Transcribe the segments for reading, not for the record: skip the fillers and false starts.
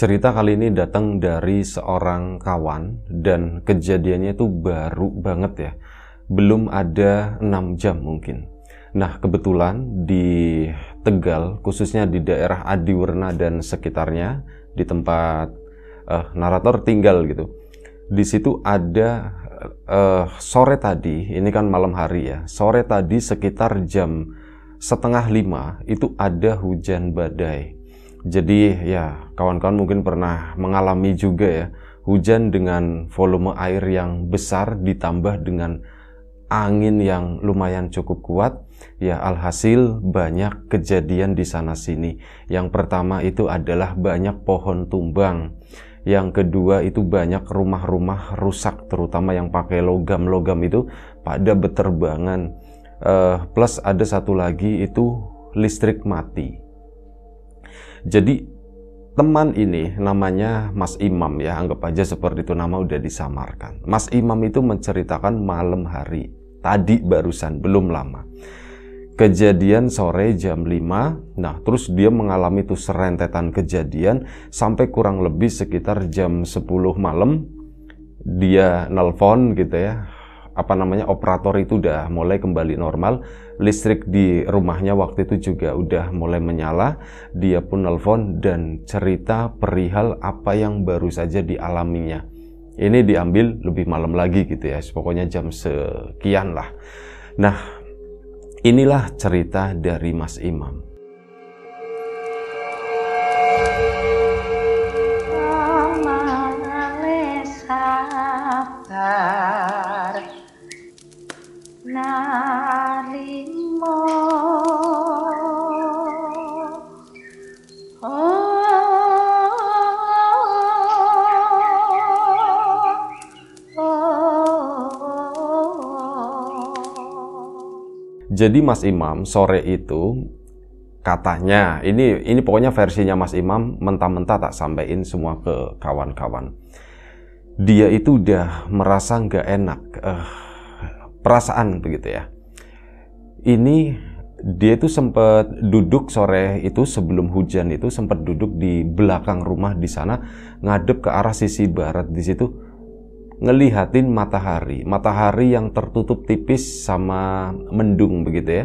Cerita kali ini datang dari seorang kawan dan kejadiannya itu baru banget ya. Belum ada 6 jam mungkin. Nah, kebetulan di Tegal, khususnya di daerah Adiwerna dan sekitarnya, di tempat narator tinggal gitu. Di situ ada sore tadi, ini kan malam hari ya, sore tadi sekitar jam 4:30 itu ada hujan badai. Jadi ya kawan-kawan mungkin pernah mengalami juga ya, hujan dengan volume air yang besar ditambah dengan angin yang lumayan cukup kuat. Ya alhasil banyak kejadian di sana sini. Yang pertama itu adalah banyak pohon tumbang. Yang kedua itu banyak rumah-rumah rusak, terutama yang pakai logam itu pada beterbangan. Plus ada satu lagi itu listrik mati. Jadi teman ini namanya Mas Imam ya, anggap aja seperti itu, nama udah disamarkan. Mas Imam itu menceritakan malam hari tadi barusan, belum lama. Kejadian sore jam 5. Nah, terus dia mengalami tuh serentetan kejadian sampai kurang lebih sekitar jam 10 malam dia nelpon gitu ya. Apa namanya, operator itu udah mulai kembali normal, listrik di rumahnya waktu itu juga udah mulai menyala. Dia pun nelpon dan cerita perihal apa yang baru saja dialaminya. Ini diambil lebih malam lagi gitu ya, pokoknya jam sekian lah. Nah, inilah cerita dari Mas Imam. Jadi Mas Imam sore itu katanya, ini pokoknya versinya Mas Imam, mentah-mentah tak sampein semua ke kawan-kawan. Dia itu udah merasa nggak enak, perasaan begitu ya. Ini dia itu sempat duduk sore itu sebelum hujan itu sempat duduk di belakang rumah di sana, ngadep ke arah sisi barat di situ, ngelihatin matahari yang tertutup tipis sama mendung begitu ya.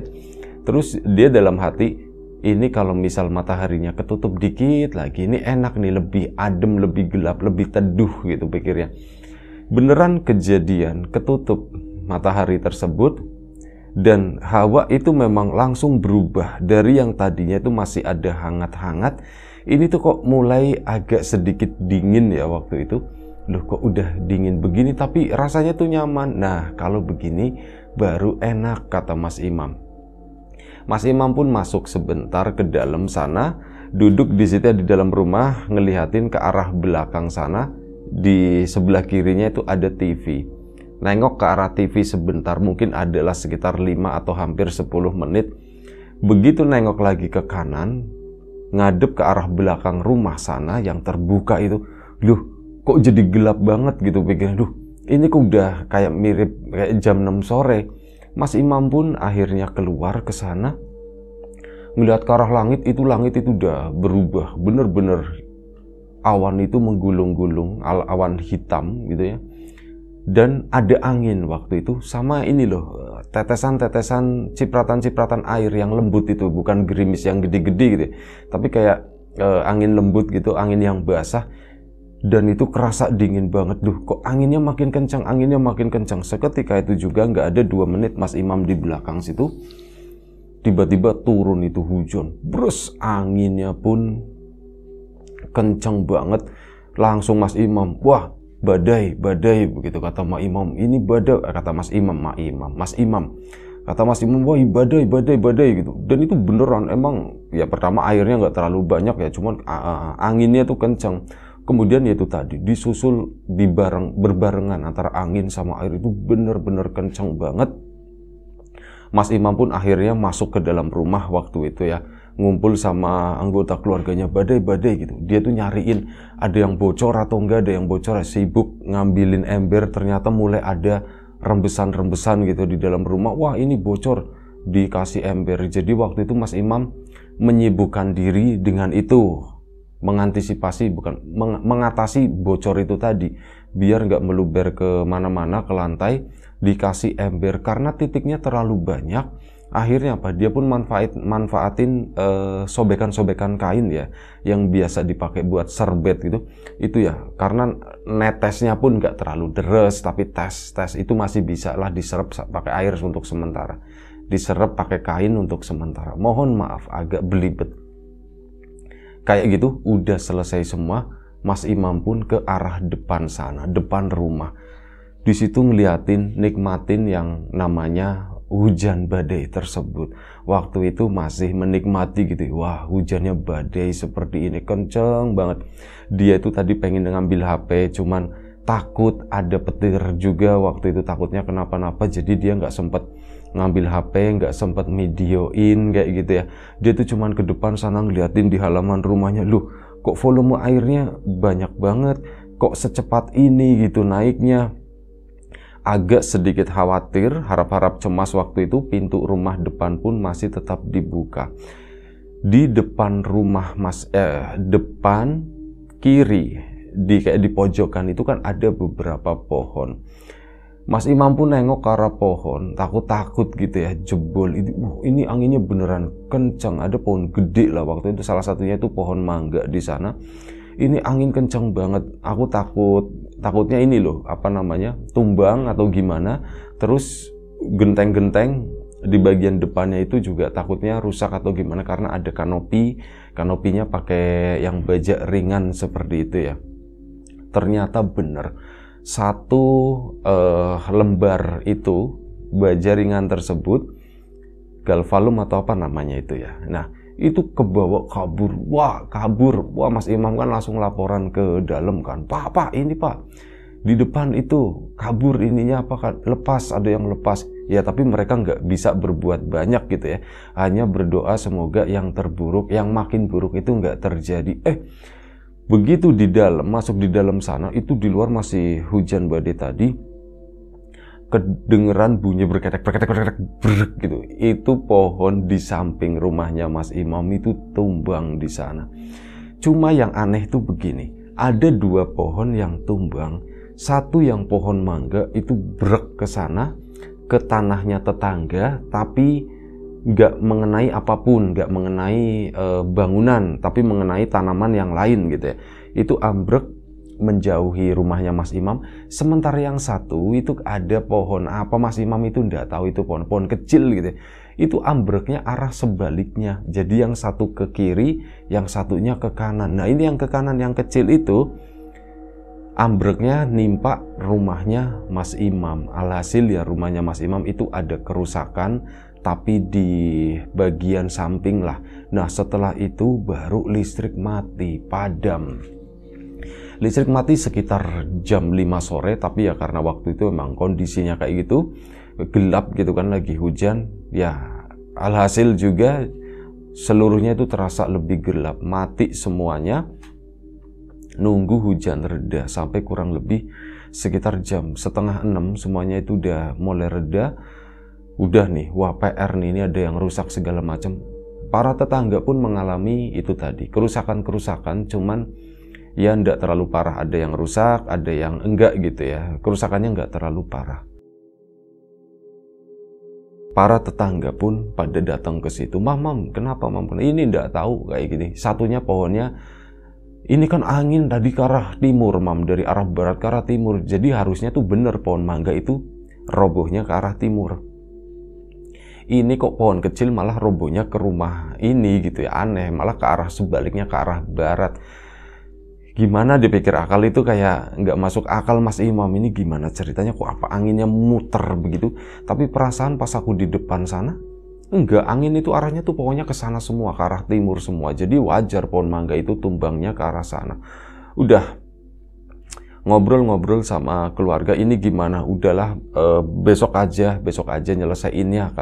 Terus dia dalam hati, ini kalau misal mataharinya ketutup dikit lagi, ini enak nih, lebih adem, lebih gelap, lebih teduh gitu pikirnya. Beneran kejadian ketutup matahari tersebut, dan hawa itu memang langsung berubah. Dari yang tadinya itu masih ada hangat-hangat, ini tuh kok mulai agak sedikit dingin ya waktu itu. Loh kok udah dingin begini tapi rasanya tuh nyaman. Nah kalau begini baru enak, kata Mas Imam. Mas Imam pun masuk sebentar ke dalam sana, duduk di situ di dalam rumah, ngelihatin ke arah belakang sana. Di sebelah kirinya itu ada TV. Nengok ke arah TV sebentar, mungkin adalah sekitar 5 atau hampir 10 menit. Begitu nengok lagi ke kanan, ngadep ke arah belakang rumah sana yang terbuka itu, loh kok jadi gelap banget gitu pikiran. Duh, ini kok udah kayak mirip kayak jam 6 sore. Mas Imam pun akhirnya keluar ke sana. Melihat ke arah langit itu udah berubah. Bener-bener awan itu menggulung-gulung, awan hitam gitu ya. Dan ada angin waktu itu sama ini loh, tetesan-tetesan, cipratan-cipratan air yang lembut itu, bukan gerimis yang gede-gede gitu. Tapi kayak angin lembut gitu, angin yang basah. Dan itu kerasa dingin banget. Duh kok anginnya makin kencang. Seketika itu juga nggak ada 2 menit, Mas Imam di belakang situ tiba-tiba turun itu hujan. Brus, anginnya pun kencang banget. Langsung Mas Imam, wah badai begitu, kata Mas Imam. Ini badai, kata Mas Imam. Kata Mas Imam, wah badai gitu. Dan itu beneran emang ya, pertama airnya nggak terlalu banyak ya, cuman anginnya tuh kencang. Kemudian yaitu tadi disusul berbarengan antara angin sama air itu benar-benar kencang banget. Mas Imam pun akhirnya masuk ke dalam rumah waktu itu ya, ngumpul sama anggota keluarganya. Badai gitu. Dia tuh nyariin ada yang bocor atau enggak, ada yang bocor, sibuk ngambilin ember. Ternyata mulai ada rembesan-rembesan gitu di dalam rumah. Wah ini bocor, dikasih ember. Jadi waktu itu Mas Imam menyibukkan diri dengan itu. mengantisipasi, bukan mengatasi bocor itu tadi, biar nggak meluber ke mana-mana, ke lantai, dikasih ember. Karena titiknya terlalu banyak, akhirnya apa, dia pun manfaatin sobekan-sobekan kain ya, yang biasa dipakai buat serbet gitu, itu ya, karena netesnya pun nggak terlalu deres, tapi tes itu masih bisa lah diserap pakai air untuk sementara, diserap pakai kain untuk sementara. Mohon maaf agak belibet kayak gitu. Udah selesai semua, Mas Imam pun ke arah depan sana, depan rumah. Di situ ngeliatin, nikmatin yang namanya hujan badai tersebut. Waktu itu masih menikmati gitu. Wah, hujannya badai seperti ini, kenceng banget. Dia itu tadi pengen ngambil HP, cuman takut ada petir juga waktu itu, takutnya kenapa-napa. Jadi dia nggak sempet ngambil HP, nggak sempet videoin kayak gitu ya. Dia tuh cuman ke depan sana ngeliatin di halaman rumahnya. Loh, kok volume airnya banyak banget, kok secepat ini gitu naiknya. Agak sedikit khawatir, harap-harap cemas waktu itu. Pintu rumah depan pun masih tetap dibuka. Di depan rumah Mas, depan kiri, kayak di pojokan itu kan ada beberapa pohon. Mas Imam pun nengok ke arah pohon, takut-takut gitu ya, jebol. Ini anginnya beneran kencang, ada pohon gede lah waktu itu, salah satunya itu pohon mangga di sana. Ini angin kencang banget, aku takutnya ini loh, apa namanya, tumbang atau gimana. Terus genteng-genteng di bagian depannya itu juga takutnya rusak atau gimana, karena ada kanopinya pakai yang baja ringan seperti itu ya. Ternyata bener, satu lembar itu baja ringan tersebut, galvalum atau apa namanya itu ya, nah itu kebawa kabur. Wah, Mas Imam kan langsung laporan ke dalam kan, Pak, ini Pak, di depan itu kabur ininya apa kan, lepas, ada yang lepas ya. Tapi mereka nggak bisa berbuat banyak gitu ya, hanya berdoa semoga yang terburuk, yang makin buruk itu nggak terjadi. Begitu di dalam, masuk di dalam sana, itu di luar masih hujan badai tadi, kedengeran bunyi berketek gitu. Itu pohon di samping rumahnya Mas Imam itu tumbang di sana. Cuma yang aneh itu begini, ada dua pohon yang tumbang. Satu yang pohon mangga itu brek ke sana, ke tanahnya tetangga, tapi nggak mengenai apapun, nggak mengenai bangunan, tapi mengenai tanaman yang lain gitu ya. Itu ambrek menjauhi rumahnya Mas Imam. Sementara yang satu itu ada pohon apa, Mas Imam itu nggak tahu, itu pohon kecil gitu ya. Itu ambreknya arah sebaliknya, jadi yang satu ke kiri, yang satunya ke kanan. Nah, ini yang ke kanan, yang kecil itu ambreknya nimpa rumahnya Mas Imam. Alhasil ya, rumahnya Mas Imam itu ada kerusakan, tapi di bagian samping lah. Nah, setelah itu baru listrik mati, padam. Listrik mati sekitar jam 5 sore, tapi ya karena waktu itu memang kondisinya kayak gitu, gelap gitu kan, lagi hujan. Ya, alhasil juga seluruhnya itu terasa lebih gelap, mati semuanya. Nunggu hujan reda sampai kurang lebih sekitar jam 5:30, semuanya itu udah mulai reda. Udah nih, wah PR nih, ini ada yang rusak segala macam. Para tetangga pun mengalami itu tadi, kerusakan-kerusakan, cuman ya nggak terlalu parah, ada yang rusak, ada yang enggak gitu ya, kerusakannya nggak terlalu parah. Para tetangga pun pada datang ke situ, mam, kenapa mam? Ini nggak tahu kayak gini. Satunya pohonnya, ini kan angin tadi ke arah timur mam, dari arah barat ke arah timur, jadi harusnya tuh bener pohon mangga itu robohnya ke arah timur. Ini kok pohon kecil malah robohnya ke rumah ini gitu ya, aneh, malah ke arah sebaliknya, ke arah barat. Gimana dipikir akal itu, kayak nggak masuk akal Mas Imam ini, gimana ceritanya kok apa anginnya muter begitu. Tapi perasaan pas aku di depan sana, enggak, angin itu arahnya tuh pokoknya ke sana semua, ke arah timur semua. Jadi wajar pohon mangga itu tumbangnya ke arah sana. Udah ngobrol-ngobrol sama keluarga, ini gimana, udahlah besok aja nyelesainnya,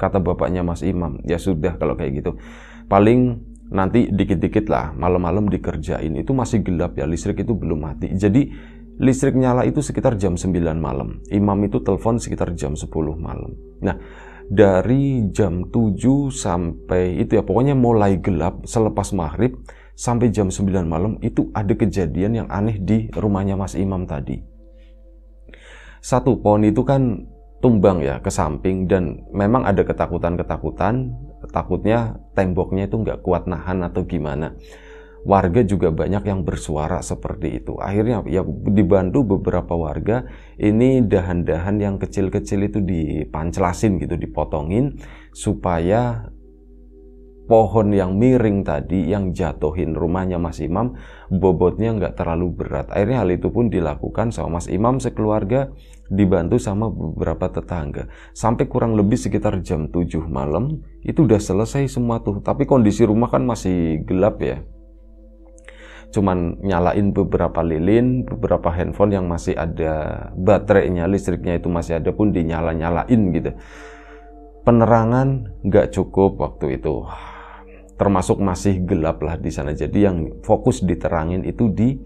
kata bapaknya Mas Imam. Ya sudah kalau kayak gitu, paling nanti dikit-dikit lah, malam-malam dikerjain. Itu masih gelap ya, listrik itu belum mati. Jadi listrik nyala itu sekitar jam 9 malam. Imam itu telepon sekitar jam 10 malam. Nah, dari jam 7 sampai itu ya, pokoknya mulai gelap selepas maghrib sampai jam 9 malam itu ada kejadian yang aneh di rumahnya Mas Imam tadi. Satu, pohon itu kan tumbang ya ke samping, dan memang ada ketakutan-ketakutan, takutnya temboknya itu nggak kuat nahan atau gimana. Warga juga banyak yang bersuara seperti itu. Akhirnya ya dibantu beberapa warga, ini dahan-dahan yang kecil-kecil itu dipancelasin gitu, dipotongin, supaya pohon yang miring tadi yang jatuhin rumahnya Mas Imam bobotnya nggak terlalu berat. Akhirnya hal itu pun dilakukan sama Mas Imam sekeluarga, dibantu sama beberapa tetangga. Sampai kurang lebih sekitar jam 7 malam itu udah selesai semua tuh. Tapi kondisi rumah kan masih gelap ya, cuman nyalain beberapa lilin, beberapa handphone yang masih ada baterainya, listriknya itu masih ada pun dinyala-nyalain gitu. Penerangan nggak cukup waktu itu, termasuk masih gelap lah di sana. Jadi yang fokus diterangin itu di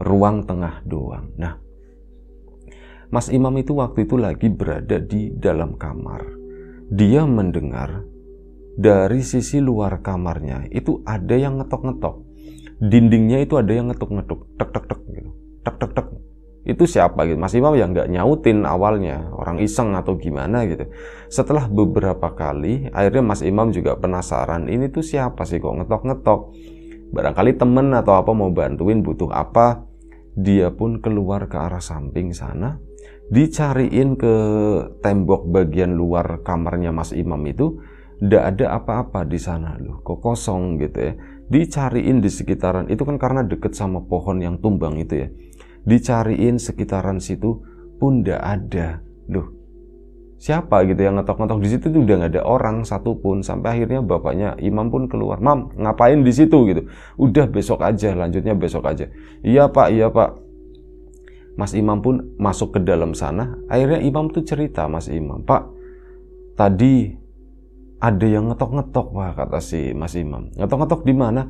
ruang tengah doang. Nah, Mas Imam itu waktu itu lagi berada di dalam kamar. Dia mendengar dari sisi luar kamarnya itu ada yang ngetok-ngetok. Dindingnya itu ada yang ngetuk-ngetuk, tek-tek-tek gitu. Tek-tek-tek. Itu siapa gitu? Mas Imam ya nggak nyautin awalnya, orang iseng atau gimana gitu. Setelah beberapa kali, akhirnya Mas Imam juga penasaran, ini tuh siapa sih kok ngetok-ngetok? Barangkali temen atau apa mau bantuin, butuh apa. Dia pun keluar ke arah samping sana, dicariin ke tembok bagian luar kamarnya Mas Imam itu, nggak ada apa-apa di sana loh, kok kosong gitu ya. Dicariin di sekitaran, itu kan karena deket sama pohon yang tumbang itu ya. Dicariin sekitaran situ pun nggak ada. Loh, siapa gitu yang ngetok-ngetok di situ? Tuh udah nggak ada orang satupun. Sampai akhirnya bapaknya Imam pun keluar, "Mam, ngapain di situ?" gitu. "Udah besok aja, lanjutnya besok aja." "Iya Pak, iya Pak." Mas Imam pun masuk ke dalam sana. Akhirnya Imam tuh cerita, "Mas Imam, Pak, tadi ada yang ngetok-ngetok Pak," kata si Mas Imam. "Ngetok-ngetok di mana?"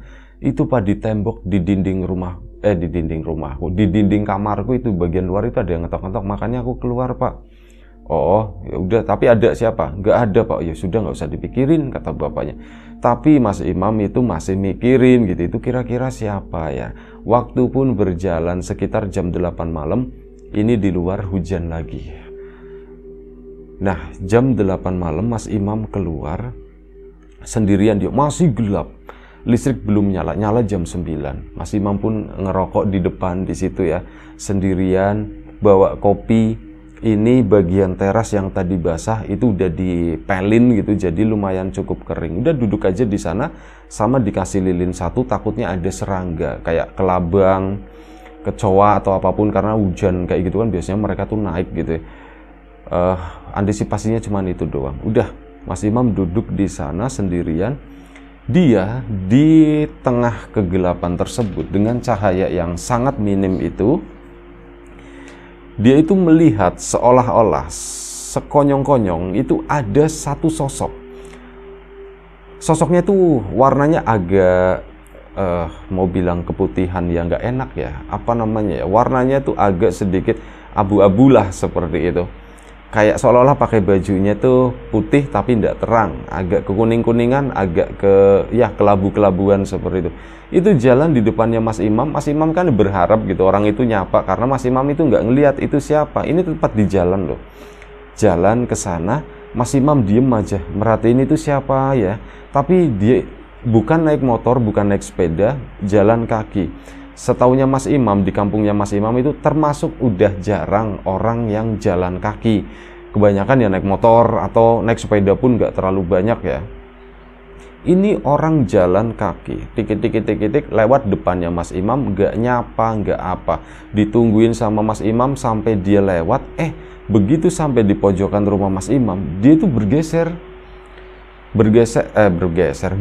"Itu Pak, di tembok, di dinding rumah, di dinding rumahku, di dinding kamarku itu bagian luar itu ada yang ngetok-ngetok, makanya aku keluar Pak." "Oh, ya udah, tapi ada siapa?" "Nggak ada Pak." "Ya sudah, nggak usah dipikirin," kata bapaknya. Tapi Mas Imam itu masih mikirin gitu, itu kira-kira siapa ya. Waktu pun berjalan sekitar jam 8 malam, ini di luar hujan lagi. Nah, jam 8 malam Mas Imam keluar sendirian, dia masih gelap. Listrik belum nyala-nyala jam 9. Mas Imam pun ngerokok di depan di situ ya, sendirian, bawa kopi. Ini bagian teras yang tadi basah itu udah dipelin gitu, jadi lumayan cukup kering. Udah duduk aja di sana, sama dikasih lilin satu, takutnya ada serangga kayak kelabang, kecoa atau apapun, karena hujan kayak gitu kan biasanya mereka tuh naik gitu ya. Antisipasinya cuman itu doang. Udah, Mas Imam duduk di sana sendirian. Dia di tengah kegelapan tersebut dengan cahaya yang sangat minim itu, dia itu melihat seolah-olah sekonyong-konyong itu ada satu sosok. Sosoknya itu warnanya agak mau bilang keputihan ya, nggak enak ya, apa namanya ya, warnanya tuh agak sedikit abu-abu lah seperti itu. Kayak seolah-olah pakai bajunya tuh putih tapi tidak terang, agak kekuning-kuningan, agak ke ya kelabu-kelabuan seperti itu. Itu jalan di depannya Mas Imam. Mas Imam kan berharap gitu orang itu nyapa, karena Mas Imam itu nggak ngelihat itu siapa. Ini tepat di jalan loh. Jalan ke sana, Mas Imam diem aja, merhatiin itu siapa ya. Tapi dia bukan naik motor, bukan naik sepeda, jalan kaki. Setaunya Mas Imam, di kampungnya Mas Imam itu termasuk udah jarang orang yang jalan kaki. Kebanyakan ya naik motor atau naik sepeda pun nggak terlalu banyak ya. Ini orang jalan kaki, tik-tik-tik-tik lewat depannya Mas Imam, nggak nyapa, nggak apa. Ditungguin sama Mas Imam sampai dia lewat. Begitu sampai di pojokan rumah Mas Imam, dia itu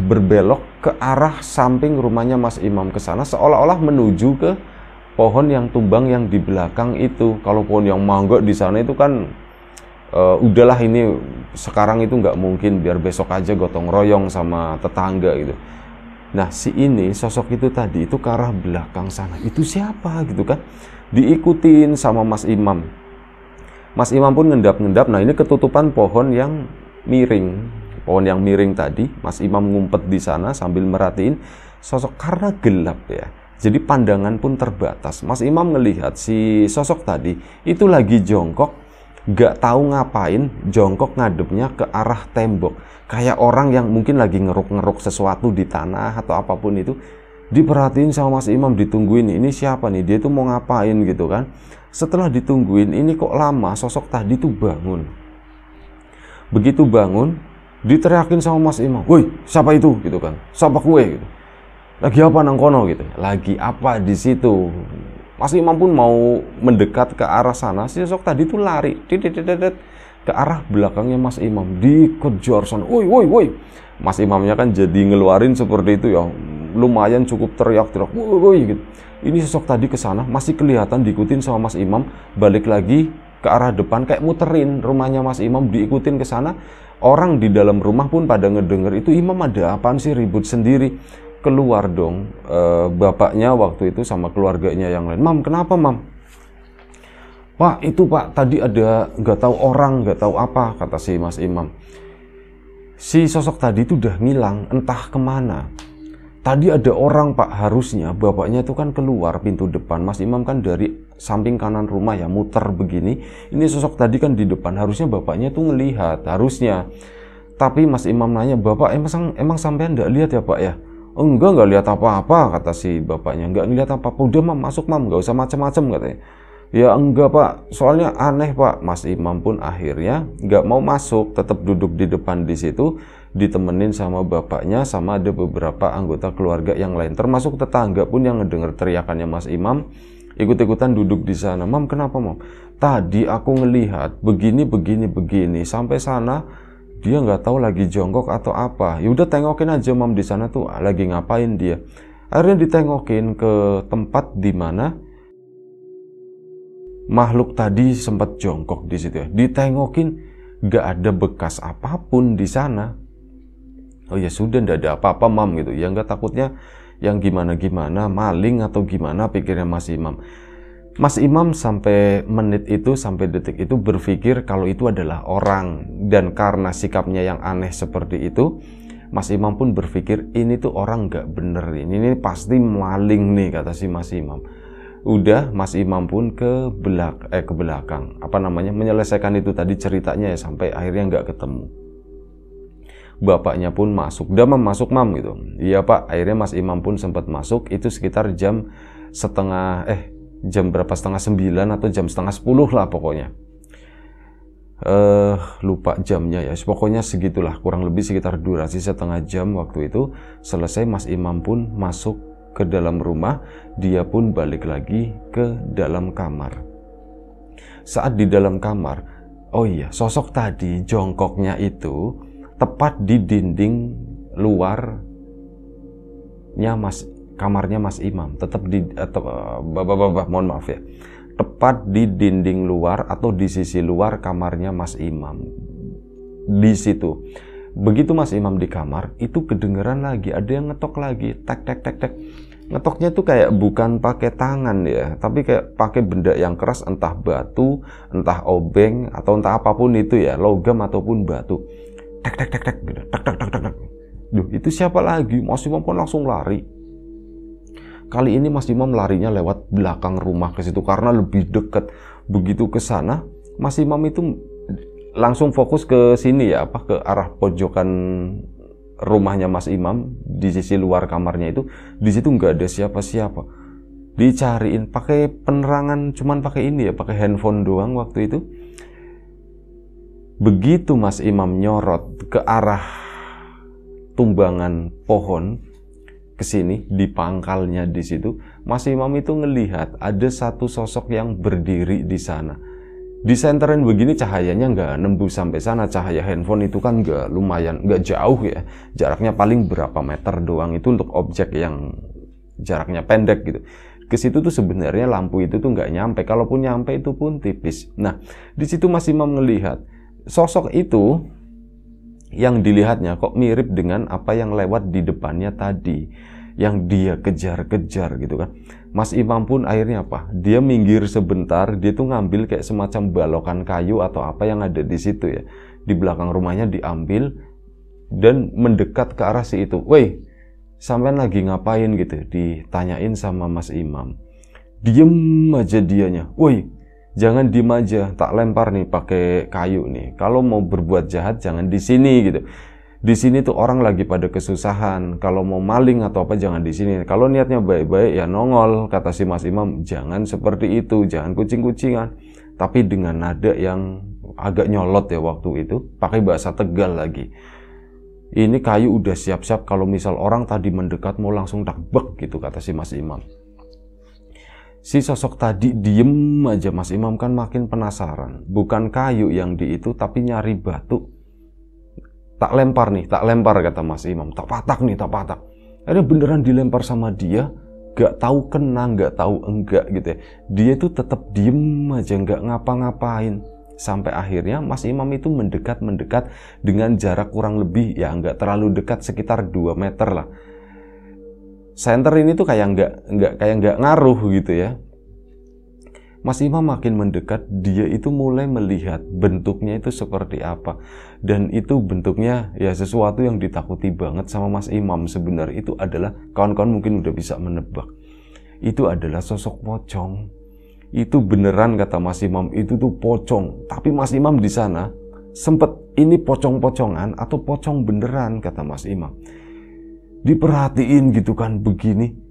berbelok ke arah samping rumahnya Mas Imam ke sana, seolah-olah menuju ke pohon yang tumbang yang di belakang itu. Kalau pohon yang mangga di sana itu kan udahlah, ini sekarang itu nggak mungkin, biar besok aja gotong royong sama tetangga gitu. Nah, si ini sosok itu tadi itu ke arah belakang sana, itu siapa gitu kan, diikutin sama Mas Imam. Mas Imam pun ngendap-ngendap. Nah, ini ketutupan pohon yang miring. Pohon yang miring tadi, Mas Imam ngumpet di sana sambil merhatiin. sosok karena gelap ya. Jadi pandangan pun terbatas. Mas Imam melihat si sosok tadi itu lagi jongkok, gak tahu ngapain, jongkok ngadepnya ke arah tembok. Kayak orang yang mungkin lagi ngeruk-ngeruk sesuatu di tanah atau apapun itu. Diperhatiin sama Mas Imam, ditungguin, ini siapa nih, dia itu mau ngapain gitu kan. Setelah ditungguin, ini kok lama, sosok tadi tuh bangun. Begitu bangun, diteriakin sama Mas Imam, "Woi, siapa itu?" gitu kan. "Siapa kue?" gitu. "Lagi apa nang kono?" gitu. "Lagi apa di situ?" Mas Imam pun mau mendekat ke arah sana, si sosok tadi tuh lari ke arah belakangnya Mas Imam, dikejar sana. "Woi, woi, woi." Mas Imamnya kan jadi ngeluarin seperti itu ya, lumayan cukup teriak-teriak, "Woi, woi," gitu. Ini sosok tadi ke sana, masih kelihatan diikutin sama Mas Imam, balik lagi ke arah depan, kayak muterin rumahnya Mas Imam, diikutin ke sana. Orang di dalam rumah pun pada ngedenger itu, "Imam ada apaan sih, ribut sendiri." Keluar dong bapaknya waktu itu sama keluarganya yang lain. "Mam, kenapa Mam?" "Pak, itu Pak, tadi ada nggak tahu orang, nggak tahu apa," kata si Mas Imam. "Si sosok tadi itu udah ngilang, entah kemana. Tadi ada orang Pak, harusnya bapaknya itu kan keluar pintu depan." Mas Imam kan dari samping kanan rumah ya, muter begini. Ini sosok tadi kan di depan, harusnya bapaknya tuh ngelihat, harusnya. Tapi Mas Imam nanya, "Bapak emang sampean nggak lihat ya Pak ya?" "Oh, enggak, nggak lihat apa-apa," kata si bapaknya. "Nggak lihat apa-apa. Udah Mam, masuk Mam, nggak usah macam-macam," katanya. "Ya enggak Pak, soalnya aneh Pak." Mas Imam pun akhirnya nggak mau masuk, tetap duduk di depan di situ, ditemenin sama bapaknya, sama ada beberapa anggota keluarga yang lain, termasuk tetangga pun yang ngedenger teriakannya Mas Imam, ikut-ikutan duduk di sana. "Mam, kenapa Mam?" "Tadi aku ngelihat begini, begini, begini, sampai sana dia nggak tahu lagi jongkok atau apa. Ya udah tengokin aja Mam di sana tuh lagi ngapain dia." Akhirnya ditengokin ke tempat di mana makhluk tadi sempat jongkok di situ ya. Ditengokin, nggak ada bekas apapun di sana. "Oh ya sudah, nggak ada apa-apa Mam," gitu. "Ya nggak, takutnya yang gimana-gimana, maling atau gimana," pikirnya Mas Imam. Mas Imam sampai menit itu, sampai detik itu berpikir kalau itu adalah orang. Dan karena sikapnya yang aneh seperti itu, Mas Imam pun berpikir ini tuh orang gak bener, ini pasti maling nih, kata si Mas Imam. Udah, Mas Imam pun ke belakang, menyelesaikan itu tadi ceritanya ya, sampai akhirnya gak ketemu. Bapaknya pun masuk, "Udah Mam, masuk Mam," gitu. "Iya Pak." Akhirnya Mas Imam pun sempat masuk, itu sekitar jam setengah 9 atau jam setengah 10 lah pokoknya, lupa jamnya ya, pokoknya segitulah, kurang lebih sekitar durasi setengah jam waktu itu. Selesai, Mas Imam pun masuk ke dalam rumah, dia pun balik lagi ke dalam kamar. Saat di dalam kamar, oh iya, sosok tadi jongkoknya itu tepat di dinding luarnya kamarnya Mas Imam, tepat di dinding luar atau di sisi luar kamarnya Mas Imam. Di situ, begitu Mas Imam di kamar, itu kedengeran lagi ada yang ngetok lagi, tek tek tek tek. Ngetoknya tuh kayak bukan pakai tangan ya, tapi kayak pakai benda yang keras, entah batu, entah obeng, atau entah apapun itu ya, logam ataupun batu. Tek tek tek tek, tek tek tek tek. Duh, itu siapa lagi? Mas Imam pun langsung lari. Kali ini Mas Imam larinya lewat belakang rumah ke situ karena lebih dekat. Begitu ke sana, Mas Imam itu langsung fokus ke sini ya, ke arah pojokan rumahnya Mas Imam di sisi luar kamarnya itu. Di situ nggak ada siapa-siapa. Dicariin pakai penerangan, cuman pakai ini ya, pakai handphone doang waktu itu. Begitu Mas Imam nyorot ke arah tumbangan pohon, kesini di pangkalnya di situ, Mas Imam itu ngelihat ada satu sosok yang berdiri di sana. Disenterin begini, cahayanya nggak nembus sampai sana. Cahaya handphone itu kan nggak, lumayan nggak jauh ya, jaraknya paling berapa meter doang. Itu untuk objek yang jaraknya pendek gitu. Ke situ tuh sebenarnya lampu itu tuh nggak nyampe, kalaupun nyampe itu pun tipis. Nah, di situ Mas Imam ngelihat sosok itu yang dilihatnya kok mirip dengan apa yang lewat di depannya tadi, yang dia kejar-kejar gitu kan. Mas Imam pun akhirnya apa? Dia minggir sebentar, dia tuh ngambil kayak semacam balokan kayu atau apa yang ada di situ ya. Di belakang rumahnya diambil dan mendekat ke arah si itu. "Woi, sampean lagi ngapain gitu, ditanyain sama Mas Imam. Diem aja dianya. Woi, jangan diem aja, tak lempar nih pakai kayu nih. Kalau mau berbuat jahat jangan di sini gitu. Di sini tuh orang lagi pada kesusahan. Kalau mau maling atau apa jangan di sini. Kalau niatnya baik-baik ya nongol, kata si Mas Imam. Jangan seperti itu, jangan kucing-kucingan. Tapi dengan nada yang agak nyolot ya waktu itu, pakai bahasa Tegal lagi. Ini kayu udah siap-siap kalau misal orang tadi mendekat mau langsung dakbek gitu, kata si Mas Imam. Si sosok tadi diem aja. Mas Imam kan makin penasaran. Bukan kayu yang di itu, tapi nyari batu. Tak lempar nih, tak lempar, kata Mas Imam. Tak patak nih, tak patak. Akhirnya beneran dilempar sama dia. Gak tahu kena, gak tahu enggak gitu ya. Dia tuh tetap diem aja, gak ngapa-ngapain. Sampai akhirnya Mas Imam itu mendekat-mendekat dengan jarak kurang lebih, ya gak terlalu dekat, sekitar 2 meter lah. Senter ini tuh kayak gak ngaruh gitu ya. Mas Imam makin mendekat, dia itu mulai melihat bentuknya itu seperti apa. Dan itu bentuknya ya sesuatu yang ditakuti banget sama Mas Imam sebenarnya. Itu adalah, kawan-kawan mungkin udah bisa menebak, itu adalah sosok pocong. Itu beneran, kata Mas Imam, itu tuh pocong. Tapi Mas Imam di sana sempet, ini pocong-pocongan atau pocong beneran, kata Mas Imam. Diperhatiin gitu kan begini.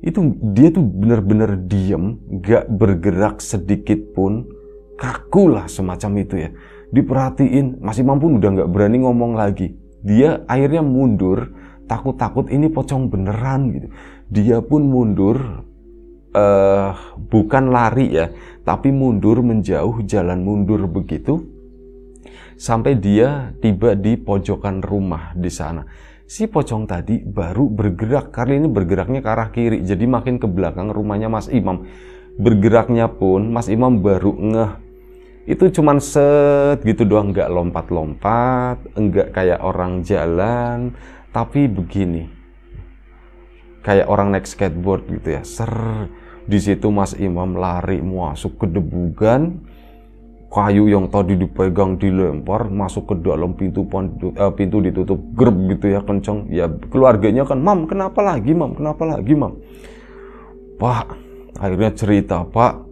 Itu dia tuh bener-bener diem, gak bergerak sedikit pun, kaku lah semacam itu ya. Diperhatiin, Mas Imam pun udah gak berani ngomong lagi. Dia akhirnya mundur, takut-takut ini pocong beneran gitu. Dia pun mundur, bukan lari ya, tapi mundur menjauh, jalan mundur begitu. Sampai dia tiba di pojokan rumah di sana. Si pocong tadi baru bergerak, kali ini bergeraknya ke arah kiri, jadi makin ke belakang rumahnya Mas Imam. Bergeraknya pun Mas Imam baru ngeh. Itu cuman set gitu doang, nggak lompat-lompat, enggak kayak orang jalan, tapi begini. Kayak orang naik skateboard gitu ya. Di situ Mas Imam lari masuk ke debugan. Kayu yang tadi dipegang dilempar masuk ke dalam pintu ditutup gerb gitu ya, kenceng ya. Keluarganya kan, "Mam, kenapa lagi, Mam? Kenapa lagi, Mam?" "Pak," akhirnya cerita, "Pak,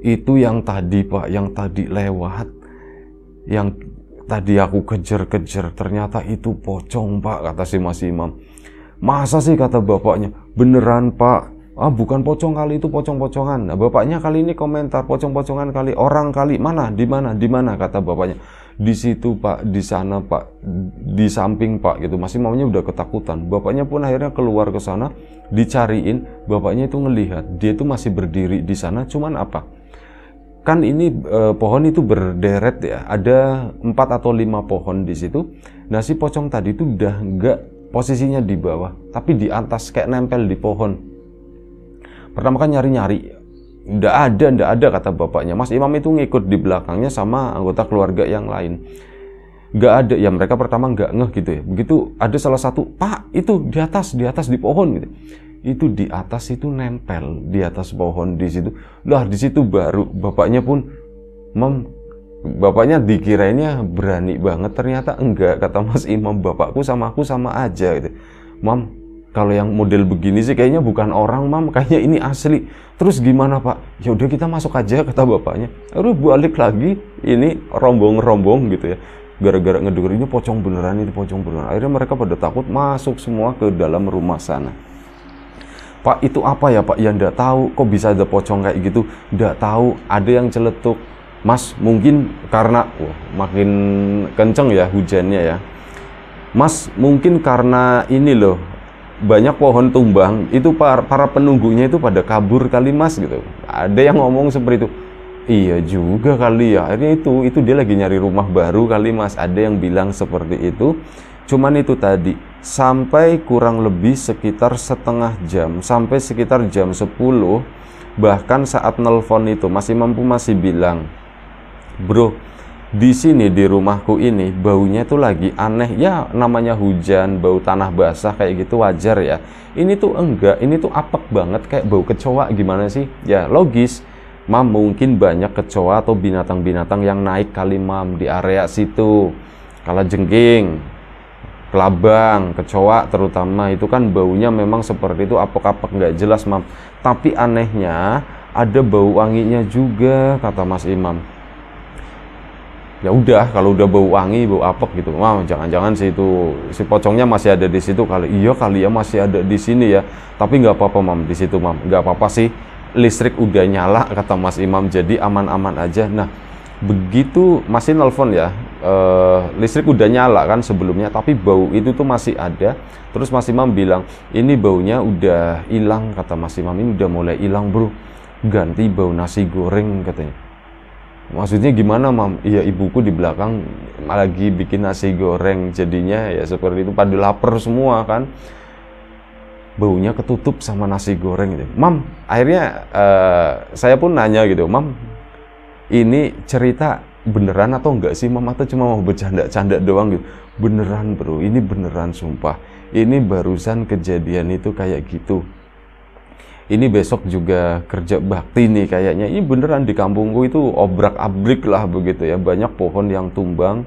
itu yang tadi, Pak, yang tadi lewat, yang tadi aku kejar-kejar, ternyata itu pocong, Pak," kata si Mas Imam. "Masa sih," kata bapaknya, "beneran, Pak? Ah, bukan pocong kali, itu pocong-pocongan." Nah, bapaknya kali ini komentar, "Pocong-pocongan kali, orang kali, mana, di mana, di mana," kata bapaknya. "Di situ, Pak, di sana, Pak, di samping, Pak," gitu. Masih mamanya udah ketakutan. Bapaknya pun akhirnya keluar ke sana, dicariin. Bapaknya itu ngelihat, dia itu masih berdiri di sana, cuman apa? Kan ini pohon itu berderet ya, ada 4 atau 5 pohon di situ. Nah, si pocong tadi itu udah enggak posisinya di bawah, tapi di atas, kayak nempel di pohon. Pertama kan nyari-nyari, ndak ada, kata bapaknya. Mas Imam itu ngikut di belakangnya sama anggota keluarga yang lain. Nggak ada, ya mereka pertama nggak ngeh gitu ya. Begitu ada salah satu, "Pak, itu di atas di pohon," gitu. Itu di atas itu nempel, di atas pohon di situ. Lah, di situ baru bapaknya pun, bapaknya dikirainnya berani banget, ternyata enggak, kata Mas Imam. "Bapakku sama aku sama aja," gitu. "Mam, kalau yang model begini sih kayaknya bukan orang, Mam, kayaknya ini asli." "Terus gimana, Pak?" "Ya udah, kita masuk aja," kata bapaknya. Aduh, balik lagi ini rombong-rombong gitu ya, gara-gara ngedengerinnya pocong beneran, itu pocong beneran. Akhirnya mereka pada takut, masuk semua ke dalam rumah sana. "Pak, itu apa ya, Pak?" "Ya ndak tahu, kok bisa ada pocong kayak gitu?" "Ndak tahu, ada yang celetuk, Mas, mungkin karena..." Wah, makin kenceng ya hujannya ya. "Mas, mungkin karena ini loh, banyak pohon tumbang, itu para penunggunya itu pada kabur kali, Mas," gitu. Ada yang ngomong seperti itu. "Iya juga kali ya, akhirnya itu dia lagi nyari rumah baru kali, Mas," ada yang bilang seperti itu. Cuman itu tadi, sampai kurang lebih sekitar setengah jam, sampai sekitar jam 10, bahkan saat nelpon itu masih mampu masih bilang, "Bro, di sini di rumahku ini baunya tuh lagi aneh ya, namanya hujan, bau tanah basah kayak gitu wajar ya. Ini tuh enggak, ini tuh apek banget, kayak bau kecoa gimana sih ya, logis, Mam, mungkin banyak kecoa atau binatang-binatang yang naik kali, Mam, di area situ, kalajengking." kelabang, kecoa terutama itu kan baunya memang seperti itu, apek-apek nggak jelas, Mam. Tapi anehnya ada bau wanginya juga, kata Mas Imam. Ya udah, kalau udah bau wangi, bau apek gitu, Mam, jangan-jangan sih itu si pocongnya masih ada di situ kali. Iya kali ya, masih ada di sini ya. Tapi nggak apa-apa, Mam, di situ, Mam, nggak apa-apa sih. Listrik udah nyala, kata Mas Imam, jadi aman-aman aja. Nah, begitu masih nelfon ya, listrik udah nyala kan sebelumnya, tapi bau itu tuh masih ada. Terus Mas Imam bilang, ini baunya udah hilang, kata Mas Imam, ini udah mulai hilang, bro, ganti bau nasi goreng, katanya. Maksudnya gimana, Mam? Iya, ibuku di belakang lagi bikin nasi goreng, jadinya ya seperti itu, pada lapar semua kan, baunya ketutup sama nasi goreng gitu. Mam, akhirnya saya pun nanya gitu, Mam, ini cerita beneran atau enggak sih, Mam, atau cuma mau bercanda-canda doang gitu? Beneran, bro, ini beneran, sumpah. Ini barusan kejadian itu kayak gitu. Ini besok juga kerja bakti nih kayaknya. Ini beneran di kampungku itu obrak-abrik lah begitu ya. Banyak pohon yang tumbang.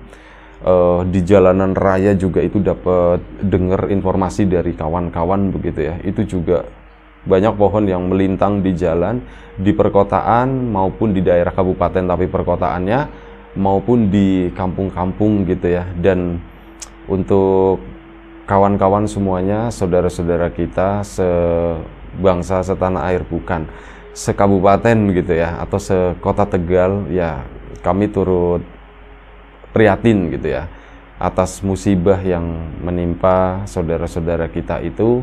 Di jalanan raya juga itu dapat dengar informasi dari kawan-kawan begitu ya. Itu juga banyak pohon yang melintang di jalan, di perkotaan maupun di daerah kabupaten tapi perkotaannya, maupun di kampung-kampung gitu ya. Dan untuk kawan-kawan semuanya, saudara-saudara kita sebangsa, setanah air, bukan sekabupaten gitu ya, atau sekota Tegal ya, kami turut prihatin gitu ya atas musibah yang menimpa saudara-saudara kita itu.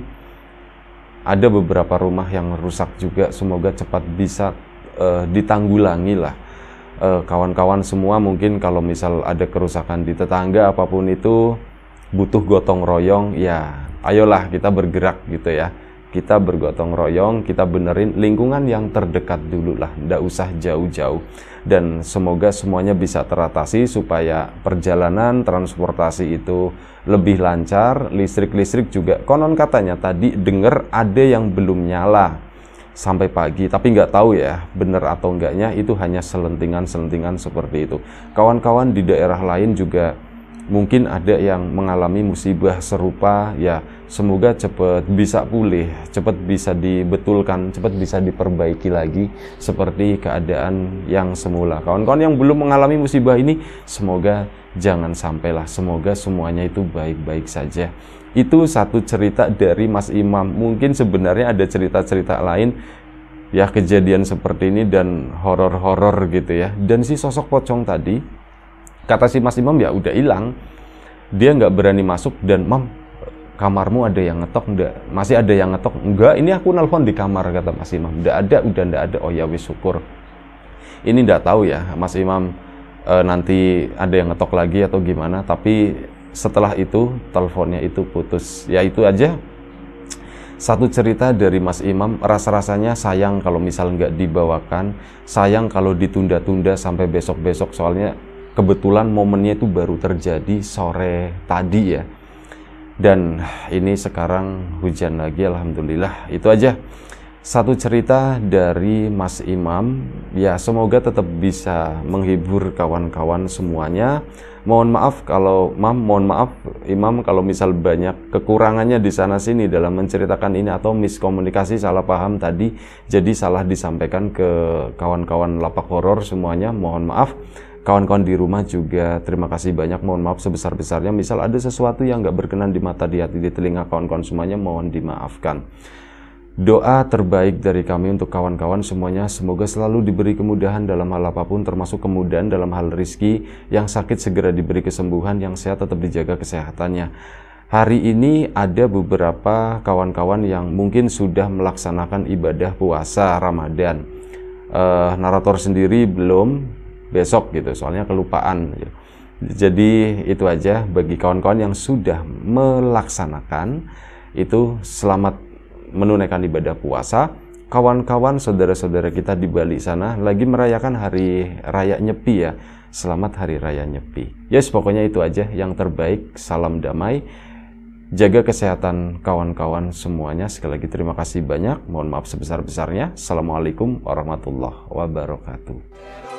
Ada beberapa rumah yang rusak juga, semoga cepat bisa ditanggulangi lah. Kawan-kawan semua mungkin kalau misal ada kerusakan di tetangga apapun itu butuh gotong royong ya, ayolah kita bergerak gitu ya, kita bergotong royong, kita benerin lingkungan yang terdekat dulu lah, ndak usah jauh-jauh. Dan semoga semuanya bisa teratasi supaya perjalanan transportasi itu lebih lancar. Listrik-listrik juga konon katanya tadi denger ada yang belum nyala sampai pagi, tapi nggak tahu ya bener atau enggaknya, itu hanya selentingan-selentingan seperti itu. Kawan-kawan di daerah lain juga mungkin ada yang mengalami musibah serupa ya, semoga cepat bisa pulih, cepat bisa dibetulkan, cepat bisa diperbaiki lagi seperti keadaan yang semula. Kawan-kawan yang belum mengalami musibah ini semoga jangan sampailah, semoga semuanya itu baik-baik saja. Itu satu cerita dari Mas Imam. Mungkin sebenarnya ada cerita-cerita lain ya, kejadian seperti ini dan horor-horor gitu ya. Dan si sosok pocong tadi, kata si Mas Imam ya udah hilang, dia nggak berani masuk. Dan, Mam, kamarmu ada yang ngetok nggak? Masih ada yang ngetok? Enggak, ini aku nelpon di kamar, kata Mas Imam. Nggak ada, udah nggak ada. Oh ya wis, syukur. Ini nggak tahu ya Mas Imam nanti ada yang ngetok lagi atau gimana, tapi setelah itu teleponnya itu putus. Ya itu aja satu cerita dari Mas Imam. Rasa-rasanya sayang kalau misal nggak dibawakan, sayang kalau ditunda-tunda sampai besok-besok, soalnya kebetulan momennya itu baru terjadi sore tadi ya. Dan ini sekarang hujan lagi, alhamdulillah. Itu aja satu cerita dari Mas Imam. Ya semoga tetap bisa menghibur kawan-kawan semuanya. Mohon maaf kalau, Mam, mohon maaf Imam kalau misal banyak kekurangannya di sana sini dalam menceritakan ini, atau miskomunikasi, salah paham tadi jadi salah disampaikan ke kawan-kawan lapak horor semuanya. Mohon maaf. Kawan-kawan di rumah juga terima kasih banyak, mohon maaf sebesar-besarnya. Misal ada sesuatu yang nggak berkenan di mata, di hati, di telinga kawan-kawan semuanya, mohon dimaafkan. Doa terbaik dari kami untuk kawan-kawan semuanya, semoga selalu diberi kemudahan dalam hal apapun, termasuk kemudahan dalam hal rizki. Yang sakit segera diberi kesembuhan, yang sehat tetap dijaga kesehatannya. Hari ini ada beberapa kawan-kawan yang mungkin sudah melaksanakan ibadah puasa Ramadan. Narator sendiri belum, besok gitu, soalnya kelupaan. Jadi itu aja, bagi kawan-kawan yang sudah melaksanakan itu selamat menunaikan ibadah puasa. Kawan-kawan saudara-saudara kita di Bali sana lagi merayakan hari raya Nyepi ya, selamat hari raya Nyepi. Yes, pokoknya itu aja yang terbaik, salam damai, jaga kesehatan kawan-kawan semuanya. Sekali lagi terima kasih banyak, mohon maaf sebesar-besarnya. Assalamualaikum warahmatullahi wabarakatuh.